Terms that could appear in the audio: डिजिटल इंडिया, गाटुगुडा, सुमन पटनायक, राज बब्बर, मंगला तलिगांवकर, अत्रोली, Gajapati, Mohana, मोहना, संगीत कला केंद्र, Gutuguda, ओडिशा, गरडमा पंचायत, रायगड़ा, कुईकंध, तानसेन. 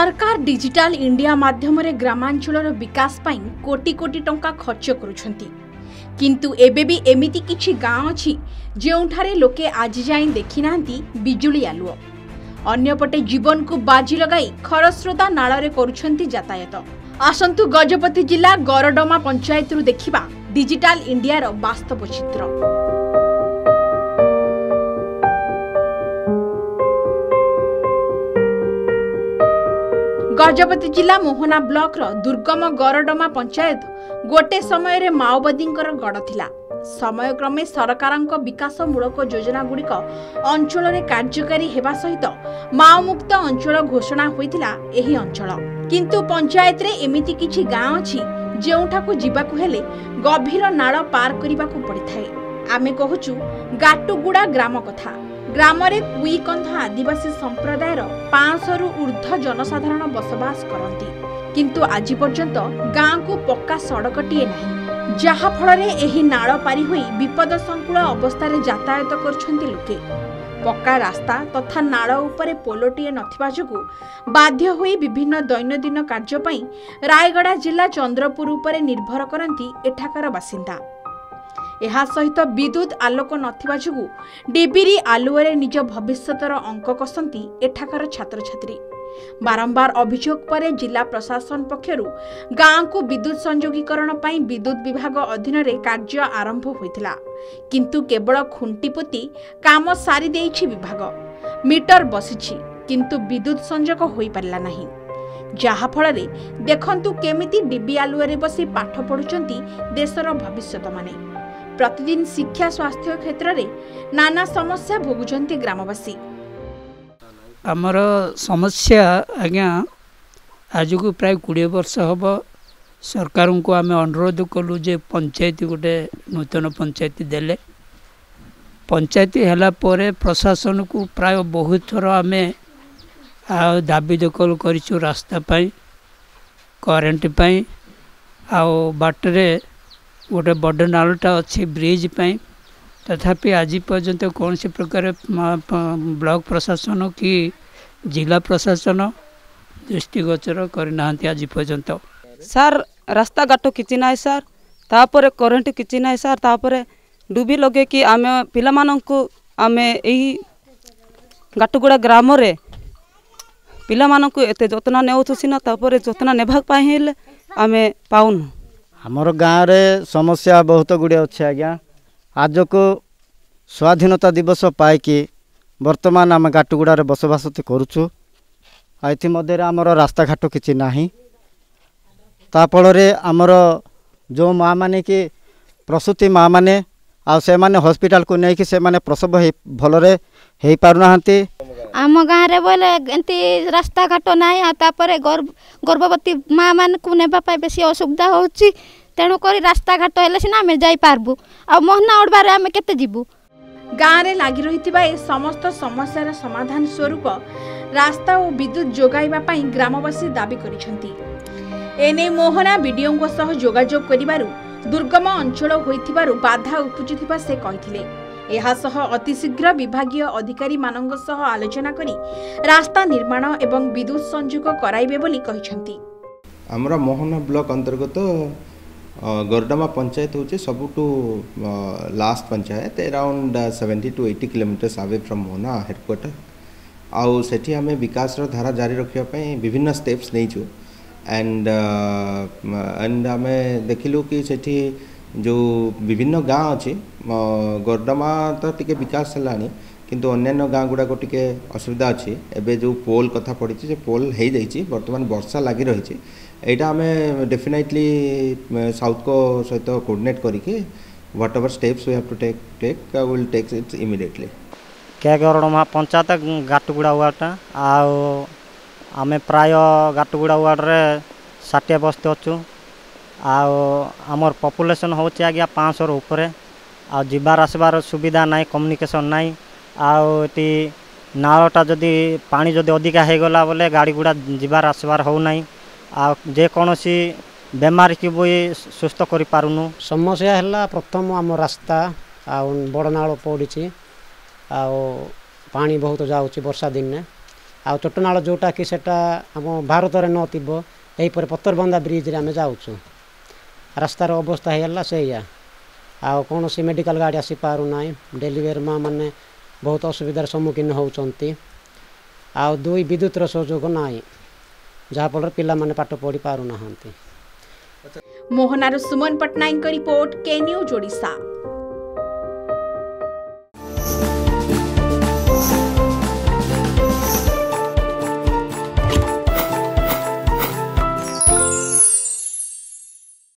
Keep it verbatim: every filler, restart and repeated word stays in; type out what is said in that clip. सरकार डिजिटल इंडिया माध्यम रे ग्रामांचल विकास पाई कोटी कोटी टंका खर्च करुछंती, किंतु एबे भी एमिति किछि गाँव अछि जेउठारे लोके आज जाय देखि नांती बिजुली आलुओ। अन्यपटे जीवन को बाजी लगाई खरस्रोता नाळरे करुछंती यातायात। आसंतु गजपति जिला गरडमा पंचायत रु देखिबा डिजिटल इंडिया रो वास्तव चित्र। गजपति जिला मोहना ब्लॉक रो दुर्गम गरडमा पंचायत गोटे समय रे माओवादी गड़ थिला। समय क्रमे सरकारक विकासमूलक योजना गुड़िक अंचल रे कार्यकारी हेबा सहित माओमुक्त अंचल घोषणा होइतिला। एही अंचल किंतु पंचायत रे एमिति किछि गाँव अछि जेउठाकु जिबाकु हेले गभीर नाळ पार करिबाकु पड़िथाए। आमे कहुचु गाटुगुडा ग्राम कथा। ग्राम रे कुईकंध आदिवासी संप्रदायर पांच सौ ऊर्ध्व जनसाधारण बसवास करती, किंतु आज पर्यंत गाँव को पक्का सड़कटीए नहीं, जहाँ फल एही नाळ पारी हुई विपद संकुल अवस्था यातायात करछंती लोके। पक्का रास्ता तथा नाळ उपरे पोलोटीए नथिबा जोगु बाध्य होई विभिन्न दैनंदिन कार्य पई रायगड़ा जिला चंद्रपुर उपरे निर्भर करती एठाकार बासिंदा। एहा सहित विद्युत आलोक नथिबा जुगु डिबिरी आलुरे निज भविष्यतर अंक कसंती एठाकार छात्र छात्री। बारंबार अभियोग परे जिला प्रशासन पक्षरु गाँव को विद्युत संयोगीकरण पाई विद्युत विभाग अधीन रे कार्य आरंभ होइतिला, किंतु केवल खुंटी पुती काम सारी देइछि विभाग। मीटर बसिछि किंतु विद्युत संयोग होई परला नाही, जहा फल रे देखंतु केमिति डिबी आलुरे बसी पाठ पढुचंती देशर भविष्यत माने। प्रतिदिन शिक्षा स्वास्थ्य क्षेत्र रे नाना समस्या भोगुचंती ग्रामवासी। आमर समस्या आज्ञा आज को प्राय बीस वर्ष हम सरकार को आम अनुरोध कलु जे पंचायत गोटे नूतन पंचायत देले। पंचायत हला परे प्रशासन को प्राय बहुत थर आम दाबी दखल करिछु रास्ता पाई, करेन्ट पाई, आउ बाटरे गोटे बड़ नालटा अच्छी ब्रिज पाई। तथापि आज पर्यंत कौन से प्रकार ब्लॉक प्रशासन कि जिला प्रशासन दृष्टिगोचर करना आज पर्यंत। सर रास्ता घाट किसी ना सर, तापर करेन्ट किसी ना सर, तापर डुबी लगे कि आम पिला मानंकु आमे एही गाटुगुड़ा ग्राम रे पिला मानंकु एते जतना नेउथु सिना, तापर जतना नेभाक पाई हेले आमे पाउनु। हमर गाँव रे समस्या बहुत गुड़े अच्छे आज्ञा। आज को स्वाधीनता दिवस पाई बर्तमान आम गाटुगुड़ा रे बसवास करुचु, ये आमर रास्ता घाट किसी ना, ताफल आमर जो माँ मैने कि प्रसूति माँ मैने हॉस्पिटल को लेकिन से मैंने प्रसव भलरे हो पारना। आम गाँव रे बोले एंती रास्ता घाट ना, तापर गर्भवती माँ मान को नेबापाई बेस असुविधा होची। तेणुक रास्ता घाट हेले सिना आम जाइबू। आ मोहना उड़बार आम केते जीवू। गाँव रे लागी रहिथिबा ए समस्त समस्यार समाधान स्वरूप रास्ता और विद्युत जोगाइबा पाई ग्रामवासी दाबी करिसंती। एने मोहना वीडियोंको सह जोगाजोग करिबारु दुर्गम अंचल होइथिबारु बाधा उपुजिथिबा से कहिथिले। एहासह अतिशीघ्र विभागीय अधिकारी मानंग सह आलोचना करी रास्ता निर्माण एवं विद्युत संयोग कराइबे बोली कहिसंती। हमरा मोहना ब्लॉक अंतर्गत गरडमा पंचायत होचे सबुटू last panchayat, around seventy to eighty kilometres away from मोहना headquarter. आउ सेठी हमें विकास धारा जारी रखिया पे विभिन्न स्टेप्स नहीं छु। एंड एंड हमें देखिलु कि सेठी जो विभिन्न गाँव अच्छी गरडमा तो टिके विकास है, किंतु अन्यान्य गाँ गुड़ाक टिके असुविधा अच्छी। एबे जो पोल कथा पड़ी से पोल हो जाइए, बर्तमान वर्षा लगी रही। एटा हमें डेफिनेटली साउथ को सहित कोऑर्डिनेट करके whatever steps we have to take take will take it's immediately. क्या गरडमा पंचायत गाटुगुड़ा वार्डटा आमे प्राय गाटुगुड़ा वार्डरे षाठिए बस्ती अच्छु। आमर पपुलेसन होचे आज्ञा पाँच सौ ऊपर। आ जीवार आसबार सुविधा ना, कम्युनिकेशन ना, आती नालटा जदि पानी जदि अधिका हो गला बोले गाड़ी गुड़ा जीवार आसबार हो ना। आ जे कोनोसी बेमार की भी सुस्थ करि पारुनु। समस्या है प्रथम आम रास्ता आ बड़ नाल पड़ी, आ पानी बहुत जाऊँगी वर्षा दिन आ चोटनाल जोटा कि आम भारत में न यहीपर पत्तरबंदा ब्रिज आम जाऊँ रास्तार अवस्था होगा से आउ कौन सी मेडिकल गाड़ी आसी पारना डेलीवर माँ मैंने बहुत असुविधार सम्मुखीन होती आउ दुई विद्युतर सहयोग ना जहाँफल पिला माने पाठ पढ़ी पारना। मोहनार सुमन पटनायक रिपोर्ट के न्यूज ओडिशा।